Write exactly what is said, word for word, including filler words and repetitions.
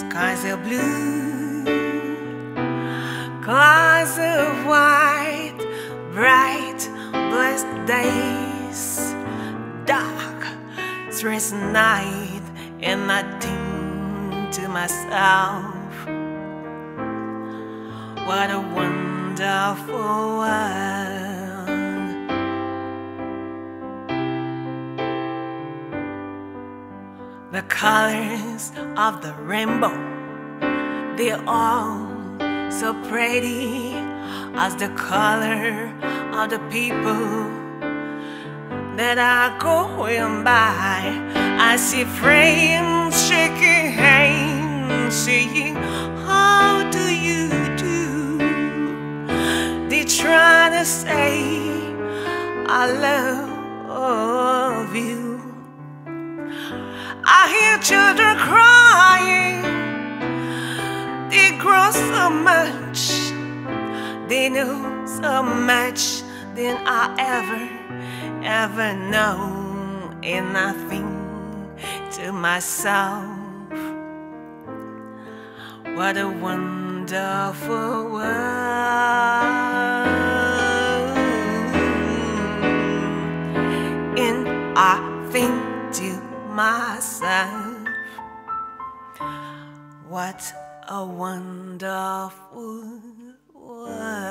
skies of blue, clouds of white, bright, blessed days, dark, stress night, and I think to myself, what a wonderful world. The colors of the rainbow, they're all so pretty, as the color of the people that are going by. I see friends shaking hands, saying, how do you do? They're trying to say, I love you. I hear children crying, they grow so much, they know so much than I ever, ever know. And I think to myself, what a wonderful world. And I think to myself, what a wonderful world.